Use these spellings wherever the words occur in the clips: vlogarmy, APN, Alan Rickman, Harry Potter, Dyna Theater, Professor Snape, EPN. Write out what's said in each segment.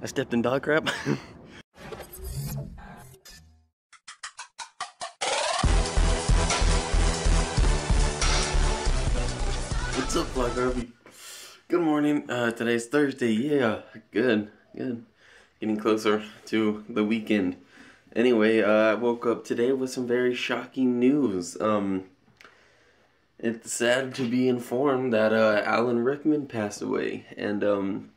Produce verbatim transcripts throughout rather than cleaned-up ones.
I stepped in dog crap. What's up, Vlog Harvey? Good morning. Uh, today's Thursday. Yeah, good, good. Getting closer to the weekend. Anyway, uh, I woke up today with some very shocking news. Um, it's sad to be informed that uh, Alan Rickman passed away. And um,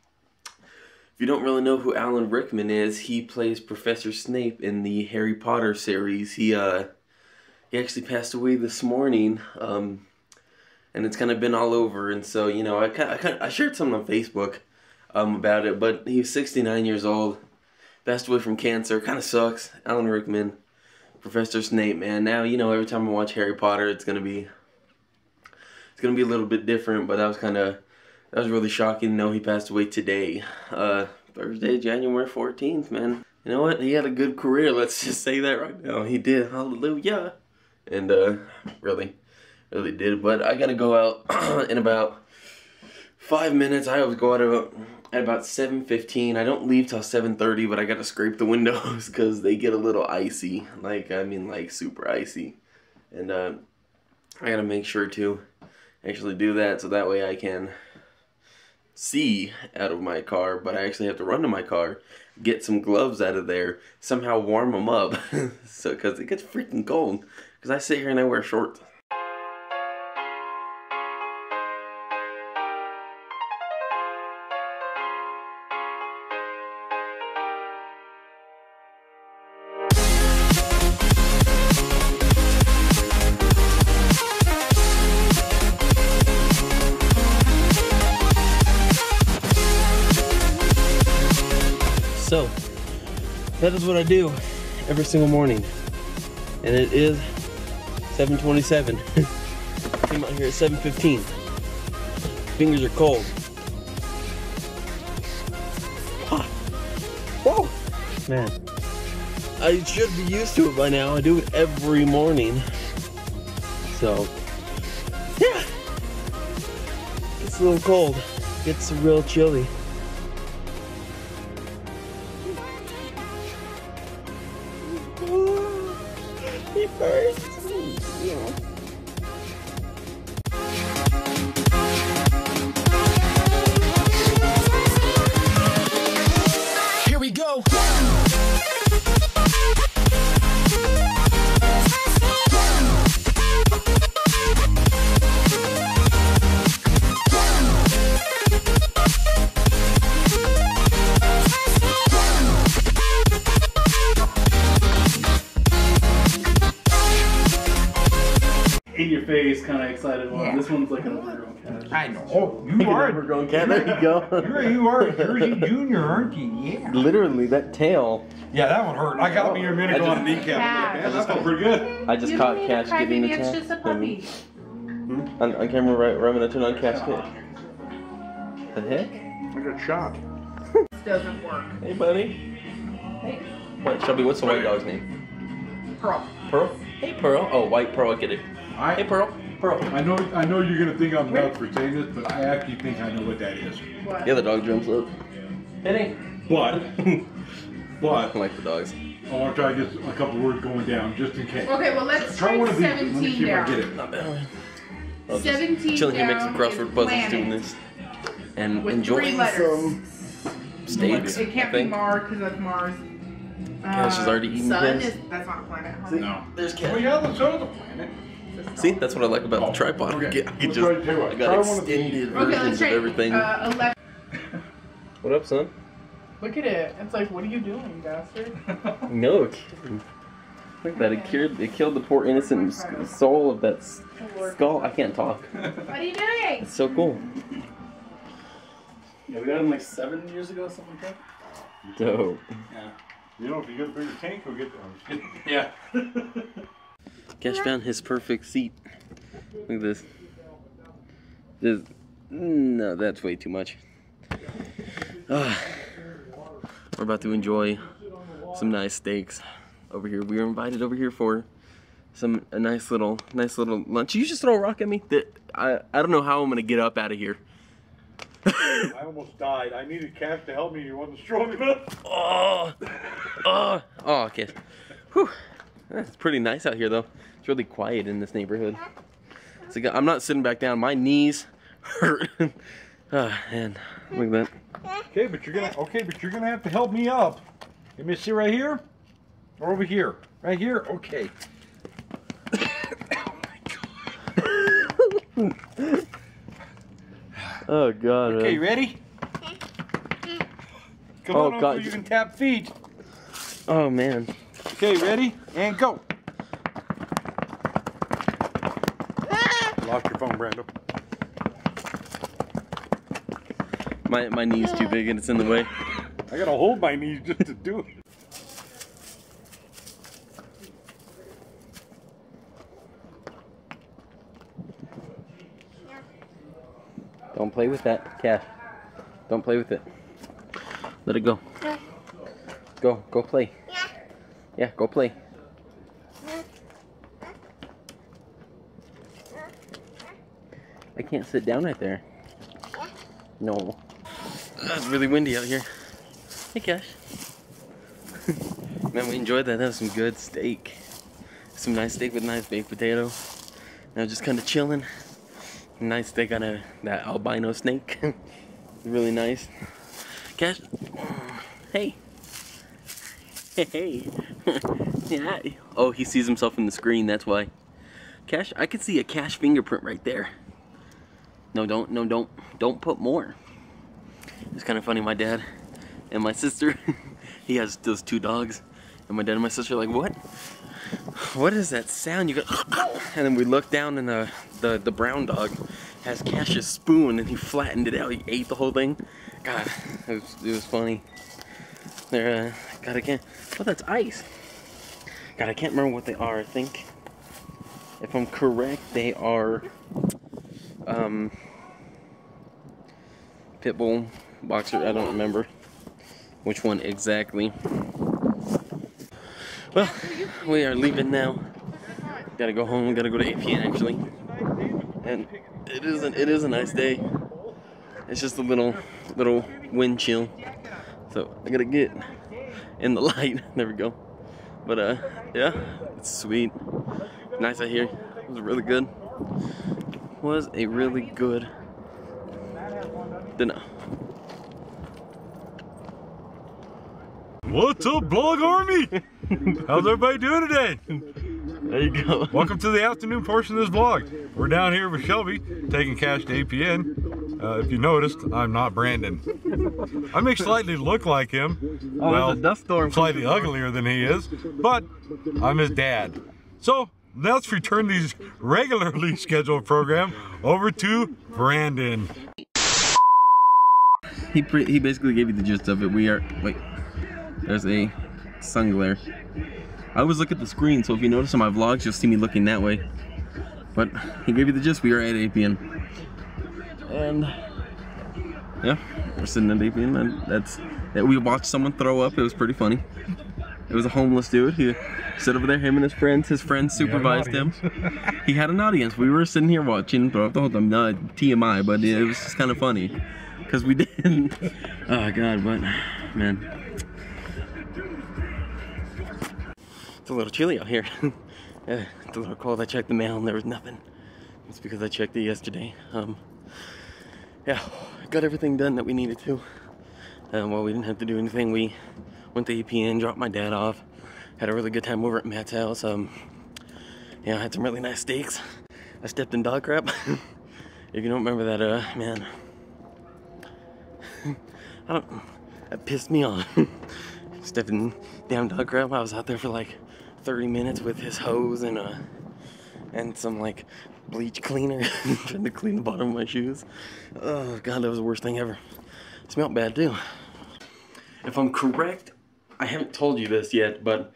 if you don't really know who Alan Rickman is, he plays Professor Snape in the Harry Potter series. He uh, he actually passed away this morning. Um, and it's kind of been all over. And so, you know, I kind of, I, kind of, I shared something on Facebook um, about it. But he was sixty-nine years old. Passed away from cancer. Kind of sucks. Alan Rickman, Professor Snape, man. Now, you know, every time I watch Harry Potter, it's gonna be, it's gonna be a little bit different. But that was kind of, that was really shocking to know he passed away today, uh, Thursday, January fourteenth, man. You know what? He had a good career. Let's just say that right now. He did. Hallelujah. And uh, really, really did. But I gotta go out in about five minutes. I always go out about. At about seven fifteen, I don't leave till seven thirty, but I gotta scrape the windows because they get a little icy. Like, I mean, like, super icy. And uh, I gotta make sure to actually do that so that way I can see out of my car. But I actually have to run to my car, get some gloves out of there, somehow warm them up. So, because it gets freaking cold. Because I sit here and I wear shorts. So, that is what I do every single morning. And it is seven twenty-seven. Came out here at seven fifteen. Fingers are cold. Ah. Whoa! Man, I should be used to it by now. I do it every morning. So, yeah. It's a little cold. It's real chilly. First. Yeah. Here we go. Your face kind of excited one. Yeah. This one's like an overgrown cat. I know. Oh, you are an overgrown cat. There you go. You're, you are a Jersey Junior, aren't you? Yeah. Literally, that tail. Yeah, that one hurt. I got me a minute ago on a kneecap. Yeah, that felt pretty good. I just you caught Cash getting attacked. It's just a puppy. Mm-hmm. On, on camera, right? Right when I turn on Cash. The heck? I got shot. This doesn't work. Hey, buddy. Hey. Wait, Shelby, what's the white dog's name? Pearl. Pearl? Hey, Pearl. Oh, white Pearl. I get it. I, hey Pearl, Pearl. I know, I know you're gonna think I'm nuts for saying this, but I actually think I know what that is. What? Yeah, the dog jumps up. Penny. But, but. I like the dogs. I want to try just a couple words going down, just in case. Okay, well let's try one of these. Let me see if I get it. Not bad. I'll seventeen. Chilling here, making some crossword puzzles, doing this, and enjoying some steaks. It can't be Mars because that's Mars. Yeah, she's already eaten this. That's not a planet. Huh? See, no. There's Ken. Well, yeah, the sun's a planet. See, that's what I like about oh, the tripod. Okay. I, get, I can just, I got extended versions okay, of everything. Uh, what up, son? Look at it. It's like, what are you doing, bastard? No, it killed. Look at that. It, cured, it killed the poor innocent soul of that skull. I can't talk. What are you doing? It's so cool. Yeah, we got him like seven years ago, something like that. Dope. Yeah. You know, if you get a bigger tank, we'll get them. Yeah. Cash found his perfect seat. Look at this. This, no, that's way too much. Uh, we're about to enjoy some nice steaks over here. We were invited over here for some a nice little, nice little lunch. You just throw a rock at me. I I don't know how I'm gonna get up out of here. I almost died. I needed cash to help me. You wasn't strong enough. Oh, oh, oh, okay. Whew. That's pretty nice out here, though. It's really quiet in this neighborhood. It's like, I'm not sitting back down. My knees hurt. Oh, man, look at that. Okay, but you're gonna. Okay, but you're gonna have to help me up. Let me see right here, or over here, right here. Okay. Oh God. Okay, man. Ready? Come oh, on God. Over, you can tap feet. Oh man. Okay, ready? And go. Lost your phone, Brando. My my knee's too big and it's in the way. I gotta hold my knees just to do it. Don't play with that cash. Don't play with it. Let it go. Yeah. Go, go play. Yeah, yeah go play. Yeah. I can't sit down right there. Yeah. No. That's really windy out here. Hey, Cash. Man, we enjoyed that. That was some good steak. Some nice steak with nice baked potato. Now just kind of chilling. Nice steak on a, that albino snake. Really nice. Cash. Hey. Hey. Hey. Yeah. Oh, he sees himself in the screen. That's why. Cash, I can see a Cash fingerprint right there. No, don't. No, don't. Don't put more. It's kind of funny. My dad and my sister. He has those two dogs. And my dad and my sister are like, what? What is that sound? You go, and then we look down and the, the, the brown dog has Cash's spoon and he flattened it out. He ate the whole thing. God, it was, it was funny. They're, uh, God, I can't, oh, that's ice. God, I can't remember what they are. I think, if I'm correct, they are, um, Pitbull, Boxer, I don't remember which one exactly. Well, we are leaving now. Gotta go home. Gotta go to A P N actually. And it isn't. It is a nice day. It's just a little, little wind chill. So I gotta get in the light. There we go. But uh, yeah, it's sweet. Nice out here. It was really good. It was a really good dinner. What's up, Blog Army? How's everybody doing today? There you go. Welcome to the afternoon portion of this vlog. We're down here with Shelby, taking Cash to A P N. Uh, if you noticed, I'm not Brandon. I may slightly look like him. Oh, well, a dust storm slightly uglier than he is, but I'm his dad. So let's return these regularly scheduled program over to Brandon. He pre he basically gave you the gist of it. We are wait. There's a sun glare. I always look at the screen, so if you notice on my vlogs, you'll see me looking that way. But he gave you the gist. We are at A P N, and yeah, we're sitting at A P N. And that's that. We watched someone throw up. It was pretty funny. It was a homeless dude. He sat over there. Him and his friends. His friends supervised him. He had an audience. We were sitting here watching him throw up the whole time. Not T M I, but it was just kind of funny because we didn't. Oh God, but man. It's a little chilly out here. It's a little cold. I checked the mail and there was nothing. It's because I checked it yesterday. Um, yeah, got everything done that we needed to. Um, well, we didn't have to do anything. We went to E P N, dropped my dad off. Had a really good time over at Matt's house. Um, yeah, I had some really nice steaks. I stepped in dog crap. If you don't remember that, uh, man. I don't, that pissed me off. Stepping down dog crap. I was out there for like thirty minutes with his hose and uh and some like bleach cleaner trying to clean the bottom of my shoes. Oh God, that was the worst thing ever. It smelled bad too. If I'm correct, I haven't told you this yet, but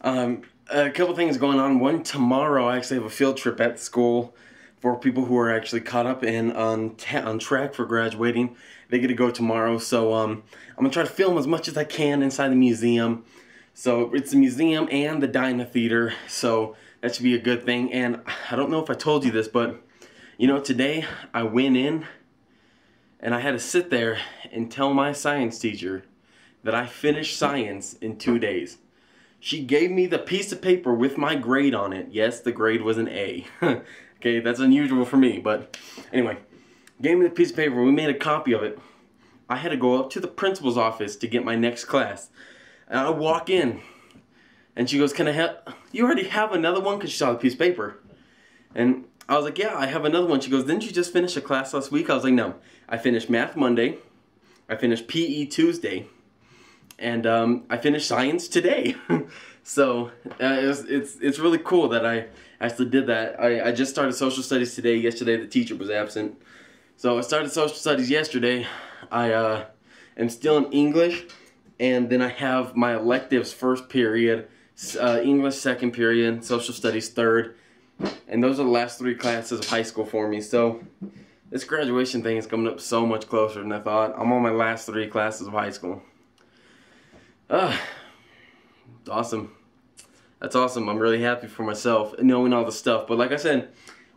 um a couple things going on. One, tomorrow I actually have a field trip at school for people who are actually caught up and on ta on track for graduating. They get to go tomorrow, so um, I'm gonna try to film as much as I can inside the museum. So it's the museum and the Dyna Theater, so that should be a good thing. And I don't know if I told you this, but you know, today I went in and I had to sit there and tell my science teacher that I finished science in two days. She gave me the piece of paper with my grade on it. Yes, the grade was an A. Okay, that's unusual for me, but anyway, gave me the piece of paper. We made a copy of it. I had to go up to the principal's office to get my next class. And I walk in, and she goes, "Can I have, you already have another one?" Because she saw the piece of paper. And I was like, "Yeah, I have another one." She goes, "Didn't you just finish a class last week?" I was like, "No, I finished math Monday, I finished P E Tuesday, and um, I finished science today." So uh, it's, it's, it's really cool that I actually did that. I, I just started social studies today. Yesterday the teacher was absent. So I started social studies yesterday. I uh, am still in English, and then I have my electives first period, uh, English second period, social studies third. And those are the last three classes of high school for me. So this graduation thing is coming up so much closer than I thought. I'm on my last three classes of high school. Uh, it's awesome. That's awesome. I'm really happy for myself knowing all the stuff. But like I said,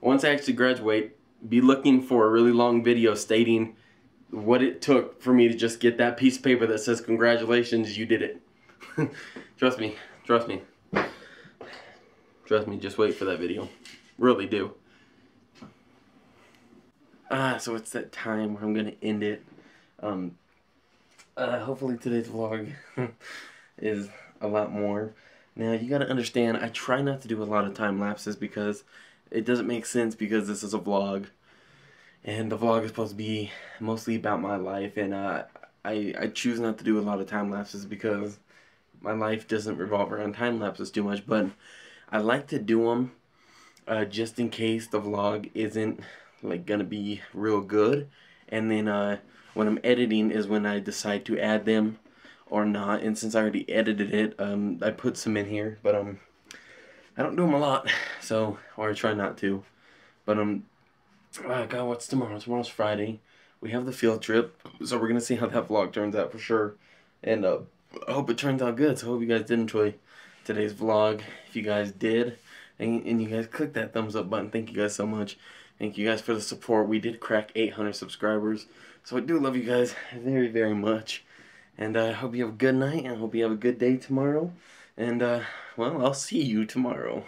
once I actually graduate, be looking for a really long video stating what it took for me to just get that piece of paper that says, "Congratulations, you did it." Trust me. Trust me. Trust me. Just wait for that video. Really do. Ah, so it's that time where I'm going to end it. Um... Uh, hopefully today's vlog is a lot more. Now, you gotta understand, I try not to do a lot of time lapses because it doesn't make sense, because this is a vlog. And the vlog is supposed to be mostly about my life, and uh, I, I choose not to do a lot of time lapses because my life doesn't revolve around time lapses too much. But I like to do them uh, just in case the vlog isn't like gonna be real good. And then uh, when I'm editing is when I decide to add them or not. And since I already edited it, um, I put some in here. But um, I don't do them a lot, so, or I try not to. But um, oh God, what's tomorrow? Tomorrow's Friday. We have the field trip, so we're gonna see how that vlog turns out for sure. And uh, I hope it turns out good. So I hope you guys did enjoy today's vlog. If you guys did, and, and you guys click that thumbs up button, thank you guys so much. Thank you guys for the support. We did crack eight hundred subscribers. So I do love you guys very, very much. And I uh, hope you have a good night. And I hope you have a good day tomorrow. And, uh, well, I'll see you tomorrow.